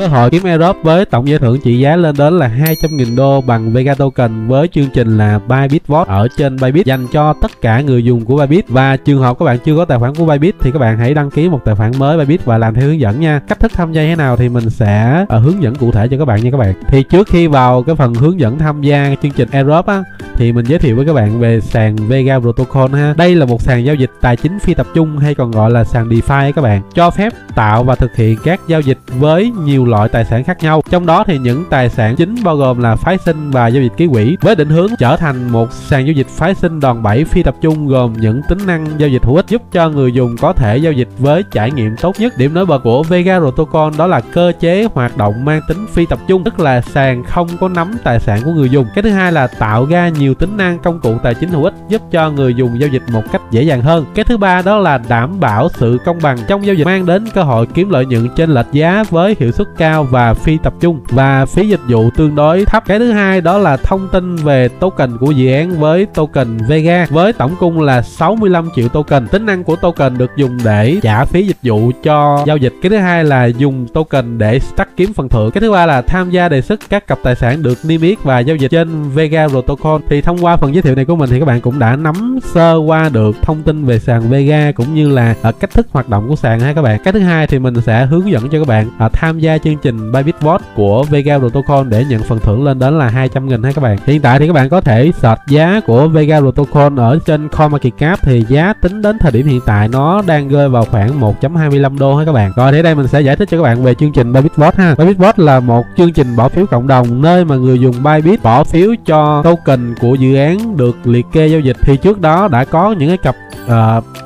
cơ hội kiếm airdrop với tổng giải thưởng trị giá lên đến là 200.000 đô bằng Vega Token với chương trình là Bybit Votes ở trên Bybit dành cho tất cả người dùng của Bybit. Và trường hợp các bạn chưa có tài khoản của Bybit thì các bạn hãy đăng ký một tài khoản mới Bybit và làm theo hướng dẫn nha. Cách thức tham gia thế nào thì mình sẽ hướng dẫn cụ thể cho các bạn nha các bạn. Thì trước khi vào cái phần hướng dẫn tham gia chương trình airdrop á, thì mình giới thiệu với các bạn về sàn Vega Protocol ha. Đây là một sàn giao dịch tài chính phi tập trung hay còn gọi là sàn DeFi các bạn, cho phép tạo và thực hiện các giao dịch với nhiều loại tài sản khác nhau. Trong đó thì những tài sản chính bao gồm là phái sinh và giao dịch ký quỹ, với định hướng trở thành một sàn giao dịch phái sinh đòn bẩy phi tập trung gồm những tính năng giao dịch hữu ích giúp cho người dùng có thể giao dịch với trải nghiệm tốt nhất. Điểm nổi bật của Vega Protocol đó là cơ chế hoạt động mang tính phi tập trung, tức là sàn không có nắm tài sản của người dùng. Cái thứ hai là tạo ra nhiều tính năng công cụ tài chính hữu ích giúp cho người dùng giao dịch một cách dễ dàng hơn. Cái thứ ba đó là đảm bảo sự công bằng trong giao dịch, mang đến cơ hội kiếm lợi nhuận trên lệch giá với hiệu suất cao và phi tập trung và phí dịch vụ tương đối thấp. Cái thứ hai đó là thông tin về token của dự án với token Vega với tổng cung là 65 triệu token. Tính năng của token được dùng để trả phí dịch vụ cho giao dịch. Cái thứ hai là dùng token để stack kiếm phần thưởng. Cái thứ ba là tham gia đề xuất các cặp tài sản được niêm yết và giao dịch trên Vega Protocol. Thì thông qua phần giới thiệu này của mình thì các bạn cũng đã nắm sơ qua được thông tin về sàn Vega cũng như là cách thức hoạt động của sàn ha các bạn. Cái thứ hai thì mình sẽ hướng dẫn cho các bạn tham gia chương trình Bybit Votes của Vega Protocol để nhận phần thưởng lên đến là 200.000 ha các bạn. Hiện tại thì các bạn có thể search giá của Vega Protocol ở trên CoinMarketCap, thì giá tính đến thời điểm hiện tại nó đang rơi vào khoảng 1.25 đô ha các bạn. Rồi thì đây mình sẽ giải thích cho các bạn về chương trình Bybit Votes ha. Bybit Votes là một chương trình bỏ phiếu cộng đồng nơi mà người dùng Bybit bỏ phiếu cho token của dự án được liệt kê giao dịch. Thì trước đó đã có những cái cặp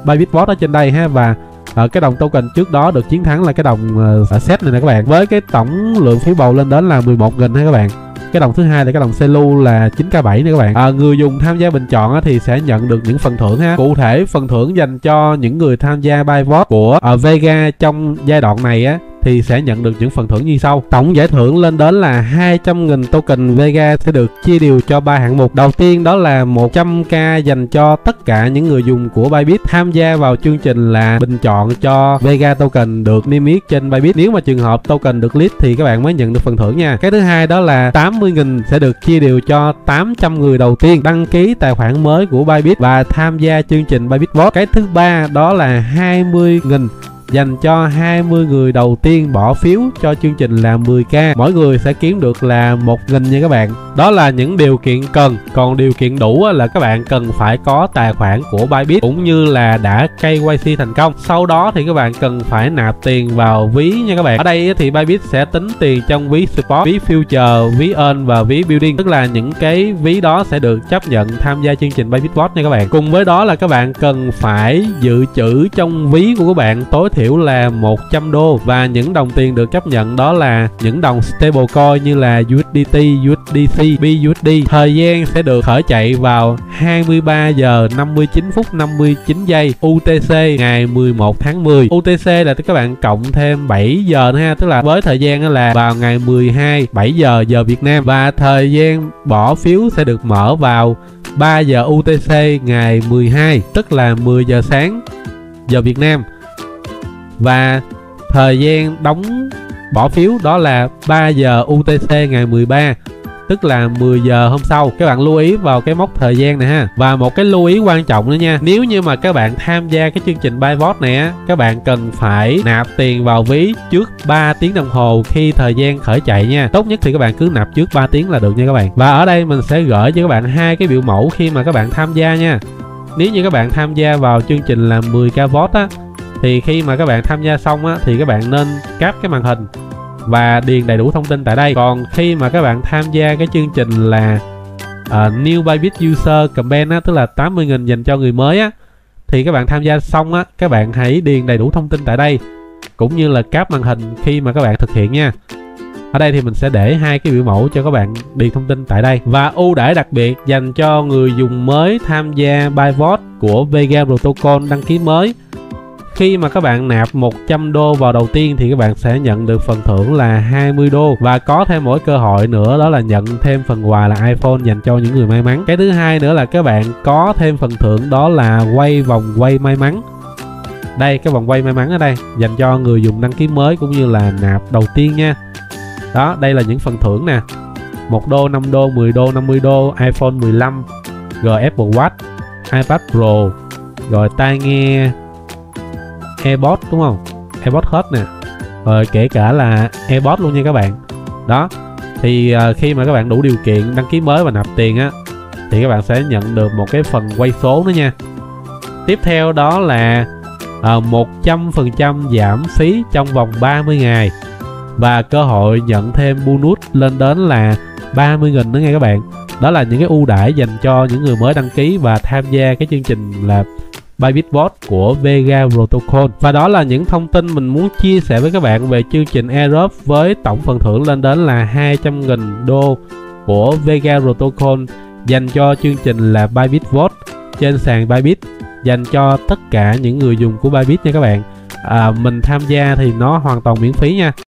Bybit Votes ở trên đây ha, và cái đồng token trước đó được chiến thắng là cái đồng set này nè các bạn, với cái tổng lượng phiếu bầu lên đến là 11.000 ha các bạn. Cái đồng thứ hai là cái đồng Celu là 9k7 nè các bạn. Người dùng tham gia bình chọn thì sẽ nhận được những phần thưởng ha. Cụ thể phần thưởng dành cho những người tham gia Bybit Votes của Vega trong giai đoạn này á thì sẽ nhận được những phần thưởng như sau. Tổng giải thưởng lên đến là 200.000 token Vega sẽ được chia đều cho 3 hạng mục. Đầu tiên đó là 100k dành cho tất cả những người dùng của Bybit tham gia vào chương trình là bình chọn cho Vega token được niêm yết trên Bybit. Nếu mà trường hợp token được list thì các bạn mới nhận được phần thưởng nha. Cái thứ hai đó là 80.000 sẽ được chia đều cho 800 người đầu tiên đăng ký tài khoản mới của Bybit và tham gia chương trình Bybit Votes. Cái thứ ba đó là 20.000 dành cho 20 người đầu tiên bỏ phiếu cho chương trình là 10k. Mỗi người sẽ kiếm được là 1.000 nha các bạn. Đó là những điều kiện cần. Còn điều kiện đủ là các bạn cần phải có tài khoản của Bybit cũng như là đã KYC thành công. Sau đó thì các bạn cần phải nạp tiền vào ví nha các bạn. Ở đây thì Bybit sẽ tính tiền trong ví Support, ví Future, ví Earn và ví Building. Tức là những cái ví đó sẽ được chấp nhận tham gia chương trình Bybit Votes nha các bạn. Cùng với đó là các bạn cần phải dự trữ trong ví của các bạn tối thiểu là 100 đô. Và những đồng tiền được chấp nhận đó là những đồng stablecoin như là USDT, USDC, BUSD. Thời gian sẽ được khởi chạy vào 23 giờ 59 phút 59 giây UTC ngày 11 tháng 10. UTC là các bạn cộng thêm 7 giờ nữa ha, tức là với thời gian là vào ngày 12 7 giờ Việt Nam, và thời gian bỏ phiếu sẽ được mở vào 3 giờ UTC ngày 12, tức là 10 giờ sáng giờ Việt Nam, và thời gian đóng bỏ phiếu đó là 3 giờ UTC ngày 13, tức là 10 giờ hôm sau. Các bạn lưu ý vào cái mốc thời gian này ha. Và một cái lưu ý quan trọng nữa nha, nếu như mà các bạn tham gia cái chương trình Bybit Votes này á, các bạn cần phải nạp tiền vào ví trước 3 tiếng đồng hồ khi thời gian khởi chạy nha. Tốt nhất thì các bạn cứ nạp trước 3 tiếng là được nha các bạn. Và ở đây mình sẽ gửi cho các bạn hai cái biểu mẫu khi mà các bạn tham gia nha. Nếu như các bạn tham gia vào chương trình là 10k vote á, thì khi mà các bạn tham gia xong á, thì các bạn nên cáp cái màn hình và điền đầy đủ thông tin tại đây. Còn khi mà các bạn tham gia cái chương trình là New Bybit User Campaign á, tức là 80.000 dành cho người mới á, thì các bạn tham gia xong á, các bạn hãy điền đầy đủ thông tin tại đây cũng như là cáp màn hình khi mà các bạn thực hiện nha. Ở đây thì mình sẽ để hai cái biểu mẫu cho các bạn điền thông tin tại đây. Và ưu đãi đặc biệt dành cho người dùng mới tham gia Bybit Votes của Vega Protocol đăng ký mới. Khi mà các bạn nạp 100 đô vào đầu tiên thì các bạn sẽ nhận được phần thưởng là 20 đô và có thêm mỗi cơ hội nữa đó là nhận thêm phần quà là iPhone dành cho những người may mắn. Cái thứ hai nữa là các bạn có thêm phần thưởng đó là quay vòng quay may mắn. Đây, cái vòng quay may mắn ở đây dành cho người dùng đăng ký mới cũng như là nạp đầu tiên nha. Đó, đây là những phần thưởng nè: 1 đô, 5 đô, 10 đô, 50 đô, iPhone 15, rồi Apple Watch, iPad Pro, rồi tai nghe AirPods đúng không? AirPods hết nè, rồi kể cả là AirPods luôn nha các bạn. Đó, thì khi mà các bạn đủ điều kiện đăng ký mới và nạp tiền á, thì các bạn sẽ nhận được một cái phần quay số nữa nha. Tiếp theo đó là 100% giảm phí trong vòng 30 ngày và cơ hội nhận thêm bonus lên đến là 30.000 nữa nghe các bạn. Đó là những cái ưu đãi dành cho những người mới đăng ký và tham gia cái chương trình là Bybit Votes của Vega Protocol. Và đó là những thông tin mình muốn chia sẻ với các bạn về chương trình airdrop với tổng phần thưởng lên đến là 200.000 đô của Vega Protocol dành cho chương trình là Bybit Votes trên sàn Bybit, dành cho tất cả những người dùng của Bybit nha các bạn. Mình tham gia thì nó hoàn toàn miễn phí nha.